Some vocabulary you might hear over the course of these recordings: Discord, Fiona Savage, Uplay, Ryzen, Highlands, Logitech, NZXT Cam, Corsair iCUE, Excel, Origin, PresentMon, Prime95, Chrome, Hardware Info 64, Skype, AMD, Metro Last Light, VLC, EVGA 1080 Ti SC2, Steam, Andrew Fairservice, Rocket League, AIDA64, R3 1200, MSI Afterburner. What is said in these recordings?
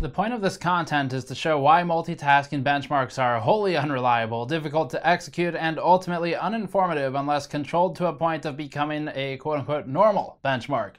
The point of this content is to show why multitasking benchmarks are wholly unreliable, difficult to execute, and ultimately uninformative unless controlled to a point of becoming a quote-unquote normal benchmark.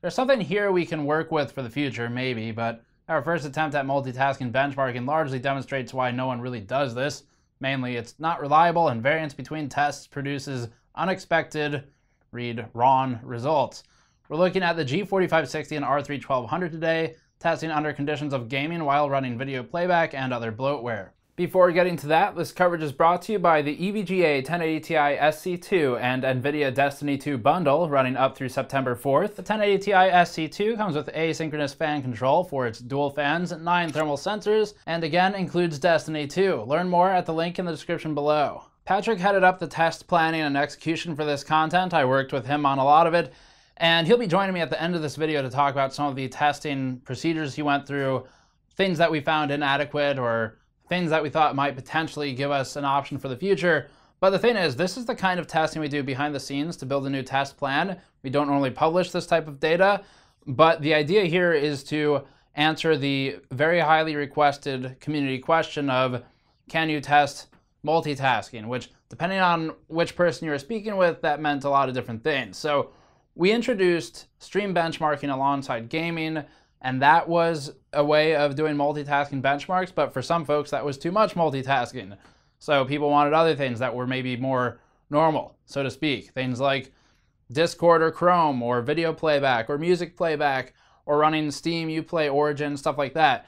There's something here we can work with for the future, maybe, but our first attempt at multitasking benchmarking largely demonstrates why no one really does this. Mainly, it's not reliable, and variance between tests produces unexpected, read, wrong results. We're looking at the G4560 and R3 1200 today, testing under conditions of gaming while running video playback and other bloatware. Before getting to that, this coverage is brought to you by the EVGA 1080 Ti SC2 and NVIDIA Destiny 2 bundle running up through September 4th. The 1080 Ti SC2 comes with asynchronous fan control for its dual fans, 9 thermal sensors, and again includes Destiny 2. Learn more at the link in the description below. Patrick headed up the test planning and execution for this content. I worked with him on a lot of it, and he'll be joining me at the end of this video to talk about some of the testing procedures he went through, things that we found inadequate, or things that we thought might potentially give us an option for the future. But the thing is, this is the kind of testing we do behind the scenes to build a new test plan. We don't normally publish this type of data, but the idea here is to answer the very highly requested community question of, can you test multitasking? Which, depending on which person you were speaking with, that meant a lot of different things. So we introduced stream benchmarking alongside gaming, and that was a way of doing multitasking benchmarks, but for some folks that was too much multitasking. So people wanted other things that were maybe more normal, so to speak. Things like Discord or Chrome or video playback or music playback or running Steam, Uplay, Origin, stuff like that.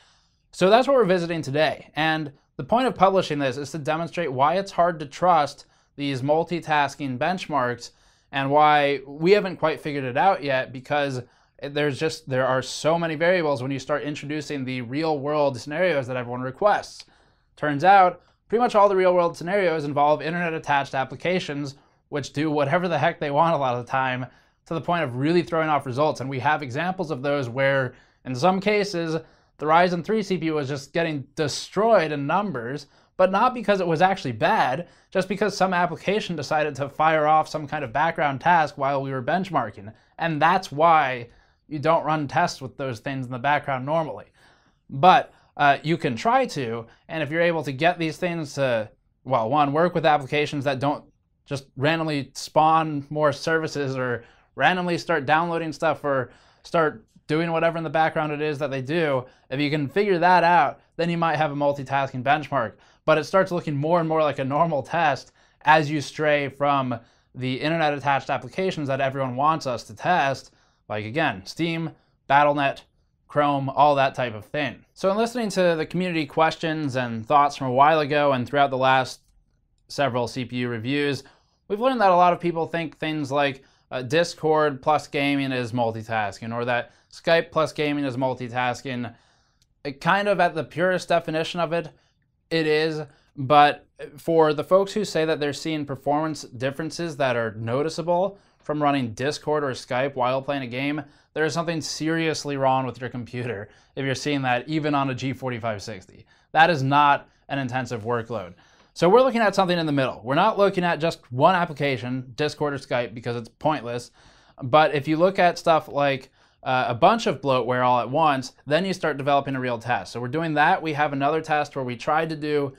So that's what we're visiting today. And the point of publishing this is to demonstrate why it's hard to trust these multitasking benchmarks and why we haven't quite figured it out yet, because there are so many variables when you start introducing the real world scenarios that everyone requests. Turns out, pretty much all the real world scenarios involve internet attached applications, which do whatever the heck they want a lot of the time, to the point of really throwing off results. And we have examples of those where, in some cases, the Ryzen 3 CPU was just getting destroyed in numbers, but not because it was actually bad, just because some application decided to fire off some kind of background task while we were benchmarking. And that's why you don't run tests with those things in the background normally. But you can try to, and if you're able to get these things to, well, one, work with applications that don't just randomly spawn more services or randomly start downloading stuff or start doing whatever in the background it is that they do, if you can figure that out, then you might have a multitasking benchmark. But it starts looking more and more like a normal test as you stray from the internet-attached applications that everyone wants us to test, like, again, Steam, Battle.net, Chrome, all that type of thing. So in listening to the community questions and thoughts from a while ago and throughout the last several CPU reviews, we've learned that a lot of people think things like Discord plus gaming is multitasking, or that Skype plus gaming is multitasking. It kind of, at the purest definition of it, it is. But for the folks who say that they're seeing performance differences that are noticeable from running Discord or Skype while playing a game, there is something seriously wrong with your computer if you're seeing that even on a G4560. That is not an intensive workload. So we're looking at something in the middle. We're not looking at just one application, Discord or Skype, because it's pointless. But if you look at stuff like a bunch of bloatware all at once, then you start developing a real test. So we're doing that. We have another test where we tried to do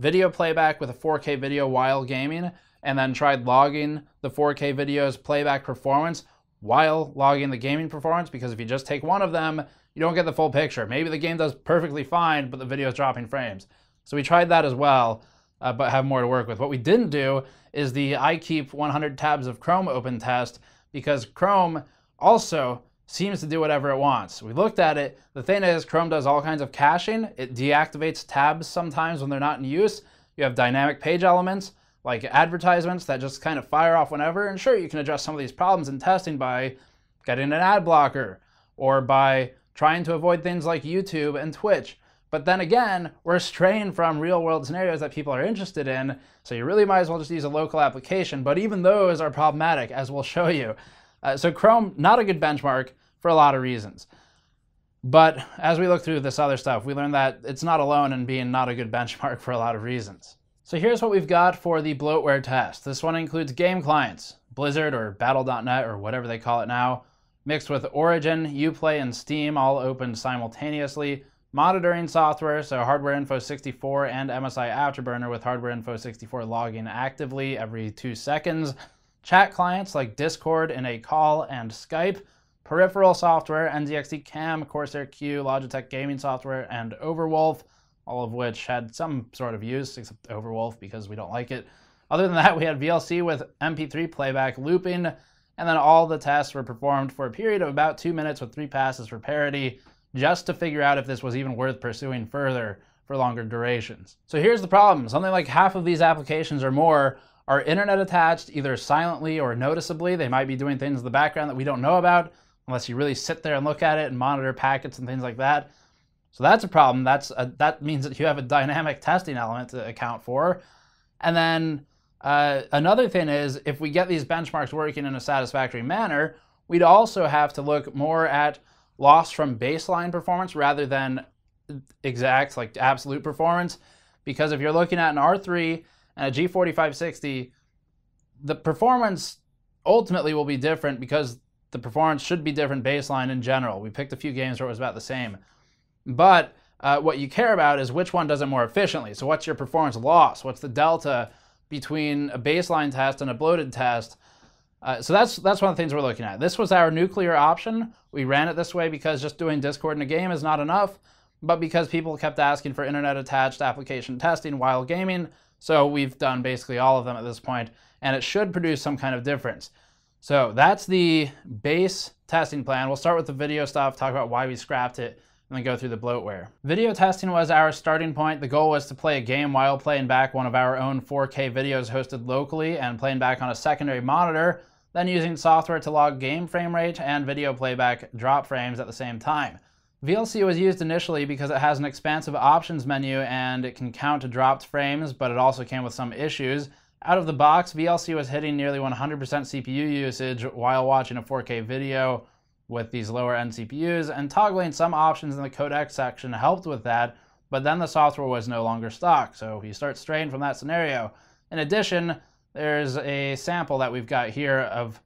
video playback with a 4K video while gaming, and then tried logging the 4K video's playback performance while logging the gaming performance, because if you just take one of them, you don't get the full picture. Maybe the game does perfectly fine, but the video is dropping frames. So we tried that as well. But have more to work with. What we didn't do is the I keep 100 tabs of Chrome open test, because Chrome also seems to do whatever it wants. We looked at it. The thing is, Chrome does all kinds of caching. It deactivates tabs sometimes when they're not in use. You have dynamic page elements like advertisements that just kind of fire off whenever. And sure, you can address some of these problems in testing by getting an ad blocker or by trying to avoid things like YouTube and Twitch. But then again, we're straying from real world scenarios that people are interested in, so you really might as well just use a local application, but even those are problematic, as we'll show you. So Chrome, not a good benchmark for a lot of reasons. But as we look through this other stuff, we learned that it's not alone in being not a good benchmark for a lot of reasons. So here's what we've got for the bloatware test. This one includes game clients, Blizzard or Battle.net or whatever they call it now, mixed with Origin, Uplay, and Steam all open simultaneously, Monitoring software, so Hardware Info 64 and MSI Afterburner with Hardware Info 64 logging actively every 2 seconds. Chat clients like Discord and ACall and Skype. Peripheral software, NZXT Cam, Corsair iCUE, Logitech gaming software, and Overwolf, all of which had some sort of use, except Overwolf because we don't like it. Other than that, we had VLC with MP3 playback looping, and then all the tests were performed for a period of about 2 minutes with 3 passes for parity, just to figure out if this was even worth pursuing further for longer durations. So here's the problem. Something like half of these applications or more are internet attached, either silently or noticeably. They might be doing things in the background that we don't know about, unless you really sit there and look at it and monitor packets and things like that. So that's a problem. That means that you have a dynamic testing element to account for. And then another thing is, if we get these benchmarks working in a satisfactory manner, we'd also have to look more at loss from baseline performance rather than exact, like absolute performance. Because if you're looking at an R3 and a G4560, the performance ultimately will be different because the performance should be different baseline in general. We picked a few games where it was about the same. But what you care about is which one does it more efficiently. So what's your performance loss? What's the delta between a baseline test and a bloated test? So that's one of the things we're looking at. This was our nuclear option. We ran it this way because just doing Discord in a game is not enough, but because people kept asking for internet-attached application testing while gaming, so we've done basically all of them at this point, and it should produce some kind of difference. So that's the base testing plan. We'll start with the video stuff, talk about why we scrapped it, and then go through the bloatware. Video testing was our starting point. The goal was to play a game while playing back one of our own 4K videos hosted locally and playing back on a secondary monitor, then using software to log game frame rate and video playback drop frames at the same time. VLC was used initially because it has an expansive options menu and it can count dropped frames, but it also came with some issues. Out of the box, VLC was hitting nearly 100% CPU usage while watching a 4K video with these lower-end CPUs, and toggling some options in the codec section helped with that, but then the software was no longer stock, so you start straying from that scenario. In addition, there's a sample that we've got here of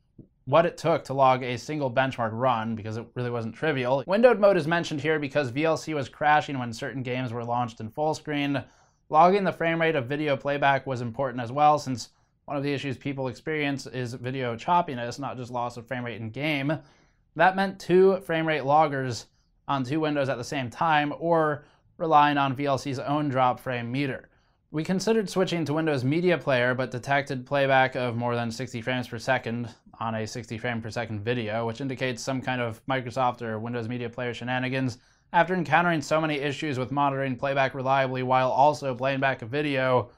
what it took to log a single benchmark run, because it really wasn't trivial. Windowed mode is mentioned here because VLC was crashing when certain games were launched in full screen. Logging the frame rate of video playback was important as well, since one of the issues people experience is video choppiness, not just loss of frame rate in game. That meant 2 frame rate loggers on 2 windows at the same time, or relying on VLC's own drop frame meter. We considered switching to Windows Media Player, but detected playback of more than 60 frames per second on a 60 frame per second video, which indicates some kind of Microsoft or Windows Media Player shenanigans. After encountering so many issues with monitoring playback reliably while also playing back a video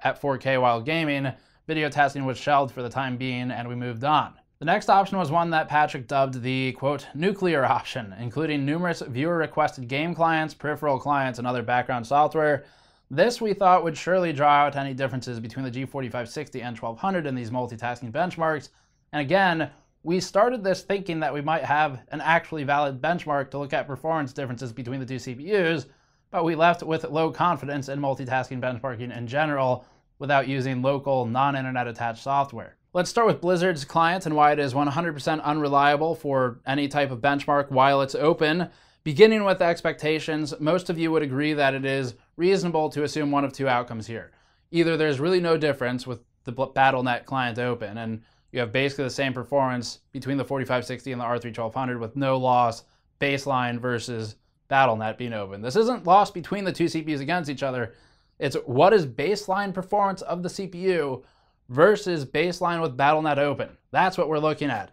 at 4K while gaming, video testing was shelved for the time being, and we moved on. The next option was one that Patrick dubbed the, quote, nuclear option, including numerous viewer-requested game clients, peripheral clients, and other background software. This, we thought, would surely draw out any differences between the G4560 and 1200 in these multitasking benchmarks. And again, we started this thinking that we might have an actually valid benchmark to look at performance differences between the 2 CPUs, but we left with low confidence in multitasking benchmarking in general without using local, non-internet attached software. Let's start with Blizzard's clients and why it is 100% unreliable for any type of benchmark while it's open. Beginning with expectations, most of you would agree that it is reasonable to assume one of 2 outcomes here. Either there's really no difference with the Battle.net client open, and you have basically the same performance between the 4560 and the R3 1200 with no loss baseline versus Battle.net being open. This isn't loss between the 2 CPUs against each other. It's what is baseline performance of the CPU versus baseline with Battle.net open. That's what we're looking at.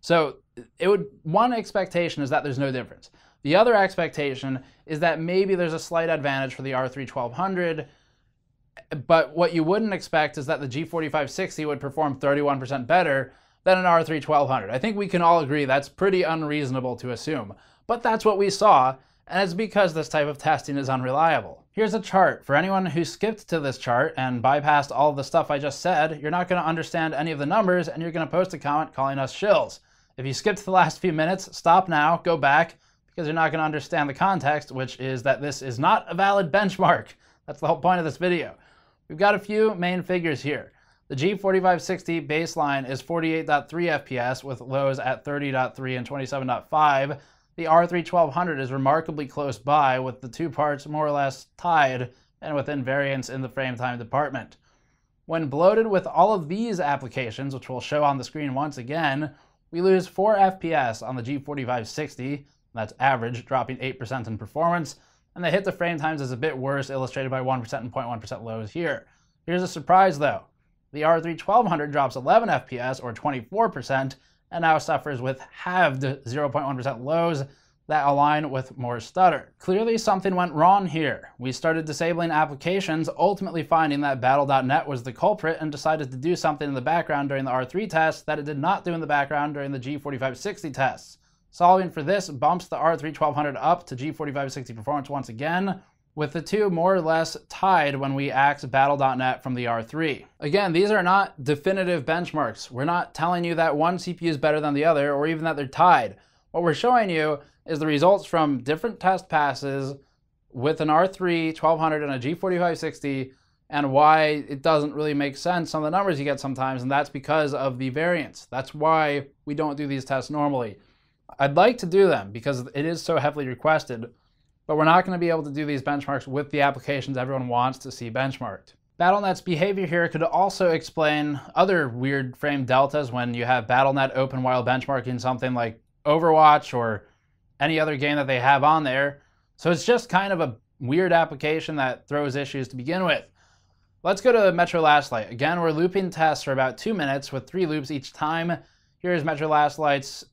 So one expectation is that there's no difference. The other expectation is that maybe there's a slight advantage for the R3 1200, but what you wouldn't expect is that the G4560 would perform 31% better than an R3 1200. I think we can all agree that's pretty unreasonable to assume, but that's what we saw, and it's because this type of testing is unreliable. Here's a chart. For anyone who skipped to this chart and bypassed all the stuff I just said, you're not going to understand any of the numbers, and you're going to post a comment calling us shills. If you skipped the last few minutes, stop now, go back, because you're not going to understand the context, which is that this is not a valid benchmark. That's the whole point of this video. We've got a few main figures here. The G4560 baseline is 48.3 FPS with lows at 30.3 and 27.5. The R3 1200 is remarkably close by, with the two parts more or less tied and within variance in the frame time department. When bloated with all of these applications, which we'll show on the screen once again, we lose 4 FPS on the G4560, that's average, dropping 8% in performance, and the hit to frame times is a bit worse, illustrated by 1% and 0.1% lows here. Here's a surprise though. The R3 1200 drops 11 FPS or 24% and now suffers with halved 0.1% lows that align with more stutter. Clearly something went wrong here. We started disabling applications, ultimately finding that Battle.net was the culprit, and decided to do something in the background during the R3 test that it did not do in the background during the G4560 tests. Solving for this bumps the R3 1200 up to G4560 performance once again, with the two more or less tied when we axe Battle.net from the R3. Again, these are not definitive benchmarks. We're not telling you that one CPU is better than the other, or even that they're tied. What we're showing you is the results from different test passes with an R3 1200 and a G4560, and why it doesn't really make sense on the numbers you get sometimes, and that's because of the variance. That's why we don't do these tests normally. I'd like to do them because it is so heavily requested, but we're not going to be able to do these benchmarks with the applications everyone wants to see benchmarked. Battle.net's behavior here could also explain other weird frame deltas when you have Battle.net open while benchmarking something like Overwatch or any other game that they have on there. So it's just kind of a weird application that throws issues to begin with. Let's go to Metro Last Light. Again, we're looping tests for about 2 minutes with 3 loops each time. Here's Metro Last Light's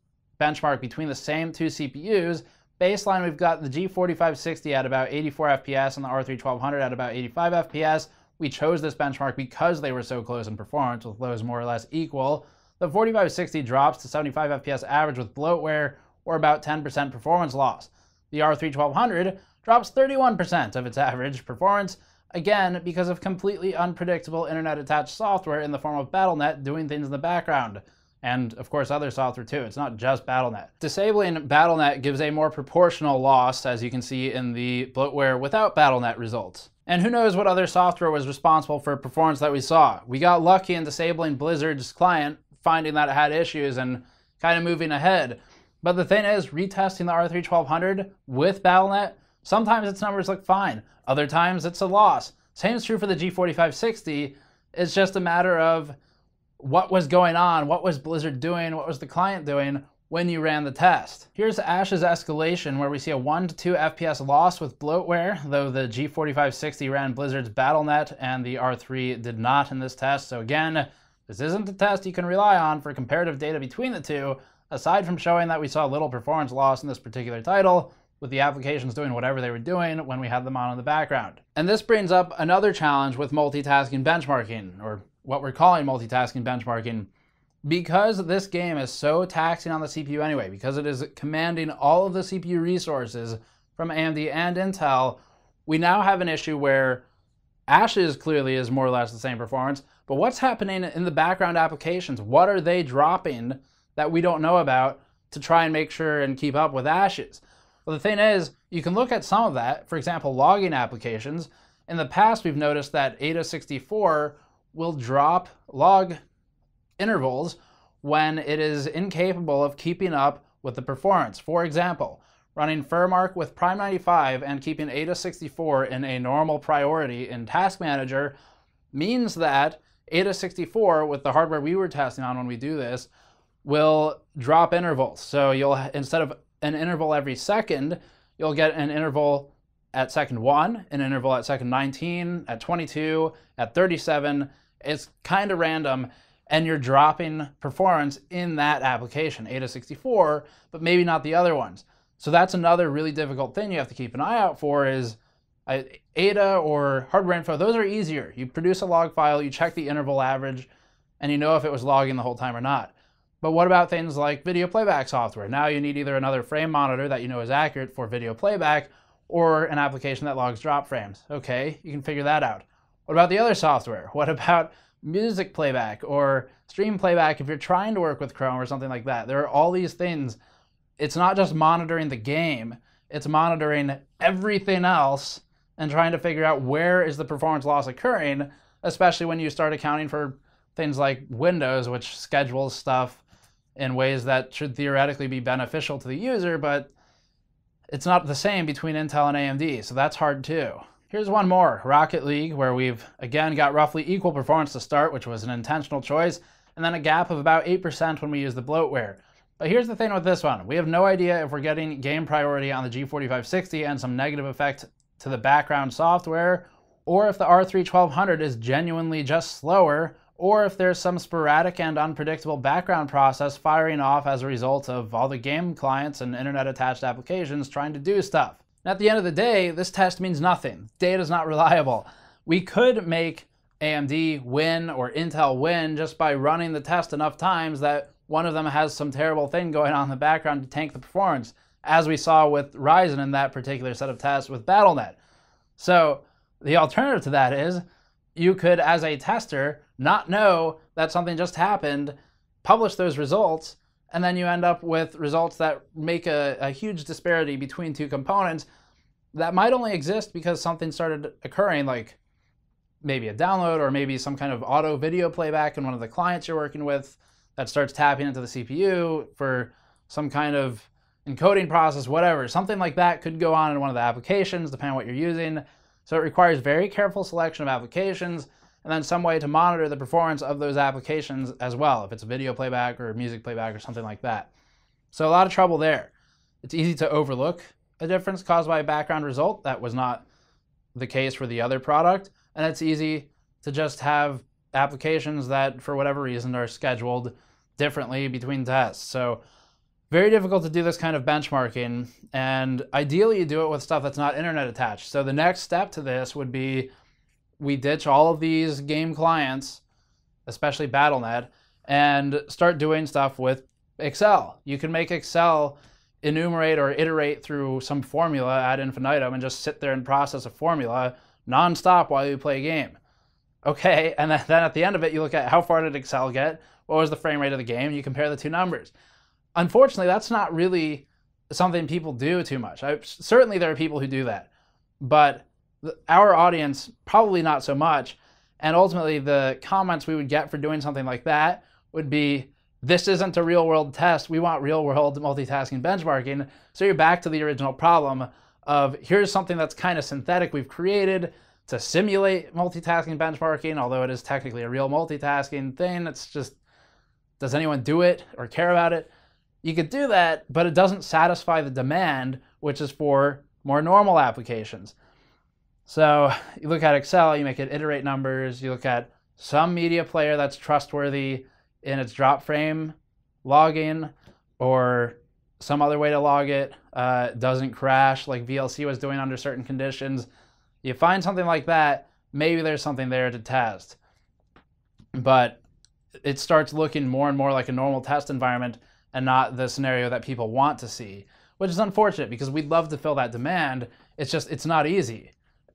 benchmark between the same 2 CPUs. Baseline, we've got the G4560 at about 84 FPS and the R3 1200 at about 85 FPS. We chose this benchmark because they were so close in performance, with lows more or less equal. The 4560 drops to 75 FPS average with bloatware, or about 10% performance loss. The R3 1200 drops 31% of its average performance, again because of completely unpredictable internet-attached software in the form of Battle.net doing things in the background. And of course other software too, it's not just Battle.net. Disabling Battle.net gives a more proportional loss, as you can see in the bloatware without Battle.net results. And who knows what other software was responsible for performance that we saw. We got lucky in disabling Blizzard's client, finding that it had issues and kind of moving ahead. But the thing is, retesting the R3 1200 with Battle.net, sometimes its numbers look fine, other times it's a loss. Same is true for the G4560, it's just a matter of what was going on, what was Blizzard doing, what was the client doing when you ran the test. Here's Ash's Escalation, where we see a 1 to 2 FPS loss with bloatware, though the G4560 ran Blizzard's Battle.net and the R3 did not in this test. So again, this isn't a test you can rely on for comparative data between the two, aside from showing that we saw little performance loss in this particular title, with the applications doing whatever they were doing when we had them on in the background. And this brings up another challenge with multitasking benchmarking, or what we're calling multitasking benchmarking, because this game is so taxing on the CPU anyway, because it is commanding all of the CPU resources from AMD and Intel, we now have an issue where Ash's clearly is more or less the same performance, but what's happening in the background applications? What are they dropping that we don't know about to try and make sure and keep up with Ash's? Well, the thing is, you can look at some of that, for example, logging applications. In the past, we've noticed that AIDA64 will drop log intervals when it is incapable of keeping up with the performance. For example, running FurMark with Prime95 and keeping AIDA64 in a normal priority in Task Manager means that AIDA64, with the hardware we were testing on when we do this, will drop intervals. So you'll, instead of an interval every second, you'll get an interval at second 1, an interval at second 19, at 22, at 37. It's kind of random, and you're dropping performance in that application, AIDA64, but maybe not the other ones. So that's another really difficult thing you have to keep an eye out for is AIDA or Hardware Info. Those are easier. You produce a log file, you check the interval average, and you know if it was logging the whole time or not. But what about things like video playback software? Now you need either another frame monitor that you know is accurate for video playback, or an application that logs drop frames. Okay, you can figure that out. What about the other software? What about music playback or stream playback if you're trying to work with Chrome or something like that? There are all these things. It's not just monitoring the game, it's monitoring everything else and trying to figure out where is the performance loss occurring, especially when you start accounting for things like Windows, which schedules stuff in ways that should theoretically be beneficial to the user, but it's not the same between Intel and AMD, so that's hard too. Here's one more, Rocket League, where we've again got roughly equal performance to start, which was an intentional choice, and then a gap of about 8% when we use the bloatware. But here's the thing with this one, we have no idea if we're getting game priority on the G4560 and some negative effect to the background software, or if the R3 1200 is genuinely just slower, or if there's some sporadic and unpredictable background process firing off as a result of all the game clients and internet-attached applications trying to do stuff. And at the end of the day, this test means nothing. Data's not reliable. We could make AMD win or Intel win just by running the test enough times that one of them has some terrible thing going on in the background to tank the performance, as we saw with Ryzen in that particular set of tests with Battle.net. So the alternative to that is you could, as a tester, not know that something just happened, publish those results, and then you end up with results that make a huge disparity between two components that might only exist because something started occurring, like maybe a download or maybe some kind of auto video playback in one of the clients you're working with that starts tapping into the CPU for some kind of encoding process, whatever. Something like that could go on in one of the applications, depending on what you're using. So it requires very careful selection of applications and then some way to monitor the performance of those applications as well, if it's video playback or music playback or something like that. So a lot of trouble there. It's easy to overlook a difference caused by a background result. That was not the case for the other product. And it's easy to just have applications that, for whatever reason, are scheduled differently between tests. So very difficult to do this kind of benchmarking. And ideally, you do it with stuff that's not internet attached. So the next step to this would be we ditch all of these game clients, especially Battle.net, and start doing stuff with Excel. You can make Excel enumerate or iterate through some formula ad infinitum and just sit there and process a formula nonstop while you play a game. Okay, and then at the end of it, you look at how far did Excel get, what was the frame rate of the game, you compare the two numbers. Unfortunately, that's not really something people do too much. Certainly there are people who do that, but our audience, probably not so much, and ultimately the comments we would get for doing something like that would be, this isn't a real-world test, we want real-world multitasking benchmarking, so you're back to the original problem of, here's something that's kind of synthetic we've created to simulate multitasking benchmarking, although it is technically a real multitasking thing, it's just, does anyone do it or care about it? You could do that, but it doesn't satisfy the demand, which is for more normal applications. So you look at Excel, you make it iterate numbers, you look at some media player that's trustworthy in its drop frame logging or some other way to log it, doesn't crash like VLC was doing under certain conditions. You find something like that, maybe there's something there to test. But it starts looking more and more like a normal test environment and not the scenario that people want to see, which is unfortunate because we'd love to fill that demand. It's just, it's not easy.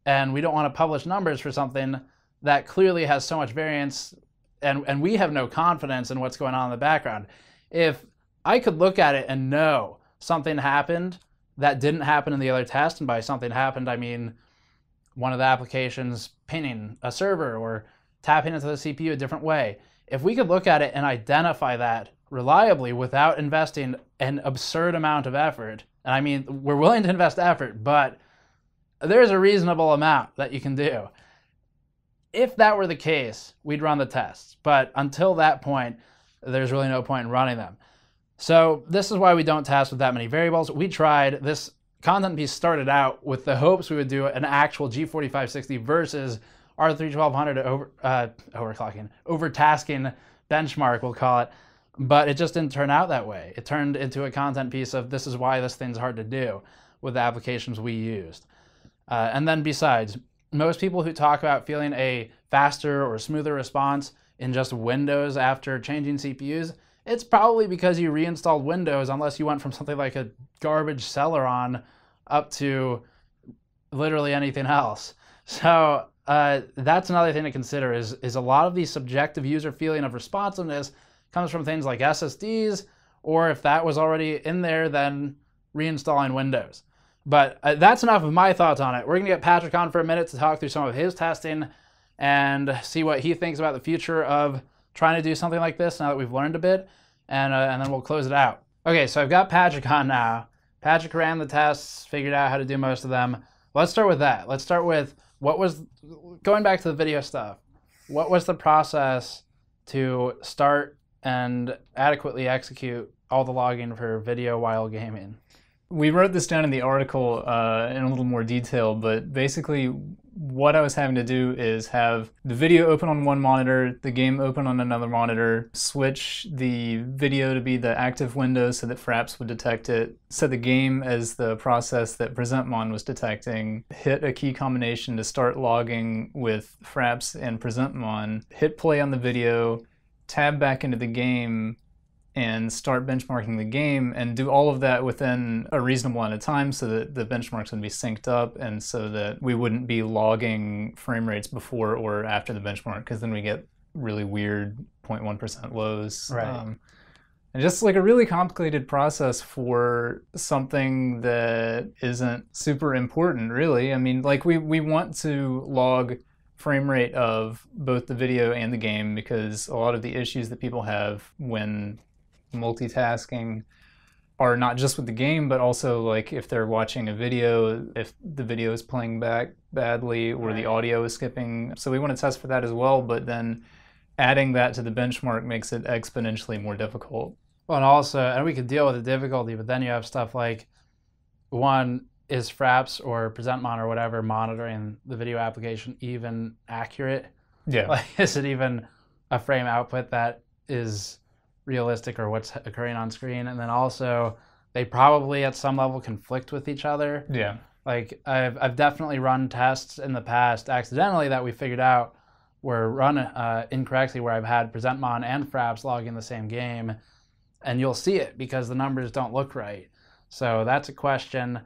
And we don't want to publish numbers for something that clearly has so much variance, and we have no confidence in what's going on in the background. If I could look at it and know something happened that didn't happen in the other test, and by something happened, I mean one of the applications pinning a server or tapping into the CPU a different way. If we could look at it and identify that reliably without investing an absurd amount of effort, and I mean, we're willing to invest effort, but there's a reasonable amount that you can do. If that were the case, we'd run the tests. But until that point, there's really no point in running them. So this is why we don't test with that many variables. We tried, this content piece started out with the hopes we would do an actual G4560 versus R3 1200 overtasking benchmark, we'll call it. But it just didn't turn out that way. It turned into a content piece of this is why this thing's hard to do with the applications we used. And then besides, most people who talk about feeling a faster or smoother response in just Windows after changing CPUs, it's probably because you reinstalled Windows, unless you went from something like a garbage Celeron up to literally anything else. So that's another thing to consider is a lot of the subjective user feeling of responsiveness comes from things like SSDs, or if that was already in there, then reinstalling Windows. But that's enough of my thoughts on it. We're going to get Patrick on for a minute to talk through some of his testing and see what he thinks about the future of trying to do something like this now that we've learned a bit, and then we'll close it out. Okay, so I've got Patrick on now, Patrick ran the tests, figured out how to do most of them. Let's start with that. Let's start with what was, going back to the video stuff, what was the process to start and adequately execute all the logging for video while gaming? We wrote this down in the article in a little more detail, but basically what I was having to do is have the video open on one monitor, the game open on another monitor, switch the video to be the active window so that Fraps would detect it, set the game as the process that PresentMon was detecting, hit a key combination to start logging with Fraps and PresentMon, hit play on the video, tab back into the game, and start benchmarking the game, and do all of that within a reasonable amount of time so that the benchmarks would be synced up and so that we wouldn't be logging frame rates before or after the benchmark, because then we get really weird 0.1% lows. Right. And just like a really complicated process for something that isn't super important, really. I mean, like we want to log frame rate of both the video and the game, because a lot of the issues that people have when multitasking are not just with the game, but also like if they're watching a video, if the video is playing back badly or the audio is skipping. So we want to test for that as well, but then adding that to the benchmark makes it exponentially more difficult. Well, and also, and we could deal with the difficulty, but then you have stuff like, one, is Fraps or PresentMon or whatever monitoring the video application even accurate? Yeah. Like, is it even a frame output that is realistic or what's occurring on screen? And then also they probably at some level conflict with each other. Yeah. Like I've definitely run tests in the past accidentally that we figured out were run incorrectly, where I've had PresentMon and Fraps log in the same game, and you'll see it because the numbers don't look right. So that's a question.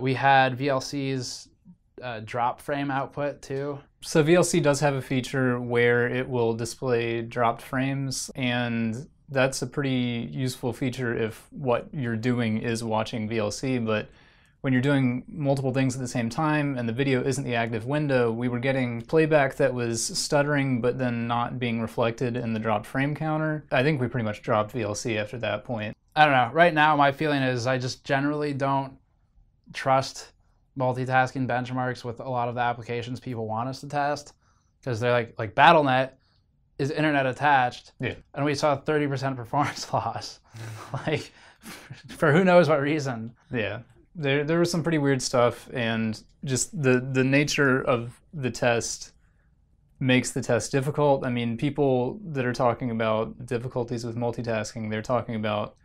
We had VLC's drop frame output too. So VLC does have a feature where it will display dropped frames, and that's a pretty useful feature if what you're doing is watching VLC. But when you're doing multiple things at the same time and the video isn't the active window, we were getting playback that was stuttering but then not being reflected in the dropped frame counter. I think we pretty much dropped VLC after that point. I don't know. Right now my feeling is I just generally don't trust multitasking benchmarks with a lot of the applications people want us to test, because they're like Battle.net is internet attached, yeah, and we saw 30% performance loss, like for who knows what reason. Yeah, there was some pretty weird stuff, and just the nature of the test makes the test difficult. I mean, people that are talking about difficulties with multitasking, they're talking about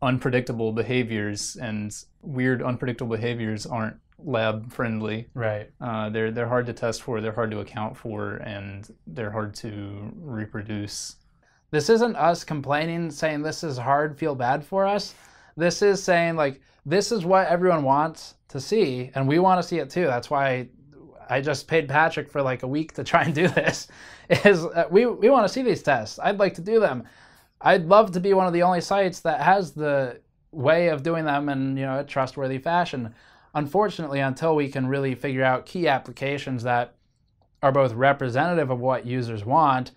unpredictable behaviors, and weird unpredictable behaviors aren't lab friendly. Right. They're hard to test for, they're hard to account for, and they're hard to reproduce. This isn't us complaining, saying this is hard, feel bad for us. This is saying like, this is what everyone wants to see, and we want to see it too. That's why I just paid Patrick for like a week to try and do this. Is we want to see these tests. I'd like to do them. I'd love to be one of the only sites that has the way of doing them in, you know, a trustworthy fashion. Unfortunately, until we can really figure out key applications that are both representative of what users want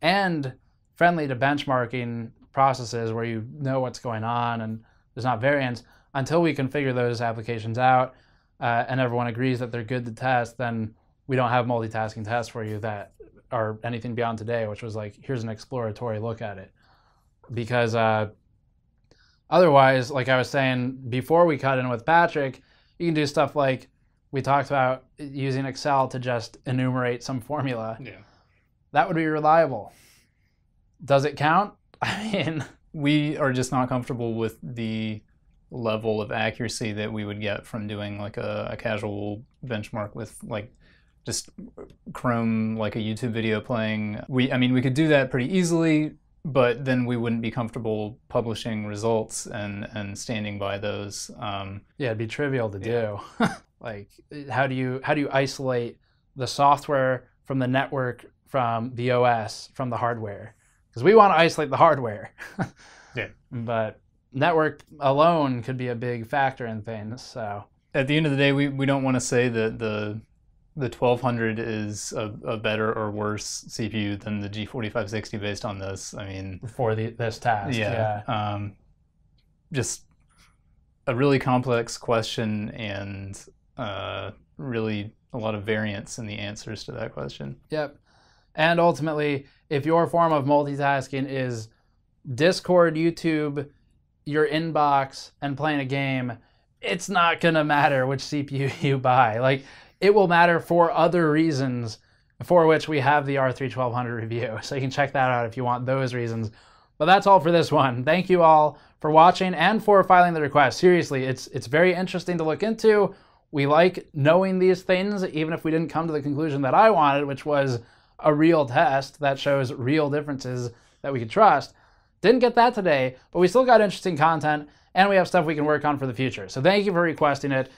and friendly to benchmarking processes where you know what's going on and there's not variance, until we can figure those applications out and everyone agrees that they're good to test, then we don't have multitasking tests for you that are anything beyond today, which was like, here's an exploratory look at it. Because otherwise, like I was saying before we cut in with Patrick, you can do stuff like we talked about using Excel to just enumerate some formula. Yeah, that would be reliable. Does it count? I mean, we are just not comfortable with the level of accuracy that we would get from doing like a casual benchmark with like just Chrome, like a YouTube video playing. I mean, we could do that pretty easily, but then we wouldn't be comfortable publishing results and standing by those. Yeah, it'd be trivial to do. Yeah. Like, how do you isolate the software from the network, from the OS, from the hardware? Because we want to isolate the hardware. Yeah. But network alone could be a big factor in things. So at the end of the day, we don't want to say that the 1200 is a better or worse CPU than the G4560 based on this. I mean, for this task, yeah. Just a really complex question and really a lot of variance in the answers to that question. Yep. And ultimately, if your form of multitasking is Discord, YouTube, your inbox, and playing a game, it's not gonna matter which CPU you buy. Like, it will matter for other reasons for which we have the R3 1200 review. So you can check that out if you want those reasons. But that's all for this one. Thank you all for watching and for filing the request. Seriously, it's very interesting to look into. We like knowing these things, even if we didn't come to the conclusion that I wanted, which was a real test that shows real differences that we could trust. Didn't get that today, but we still got interesting content and we have stuff we can work on for the future. So thank you for requesting it.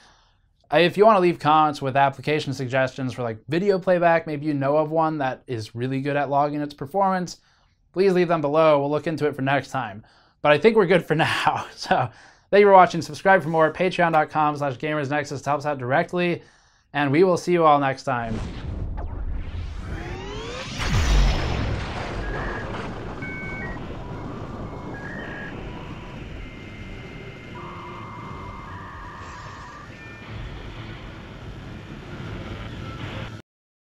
If you want to leave comments with application suggestions for like video playback, maybe you know of one that is really good at logging its performance, please leave them below. We'll look into it for next time. But I think we're good for now. So thank you for watching. Subscribe for more. Patreon.com/GamersNexus helps out directly. And we will see you all next time.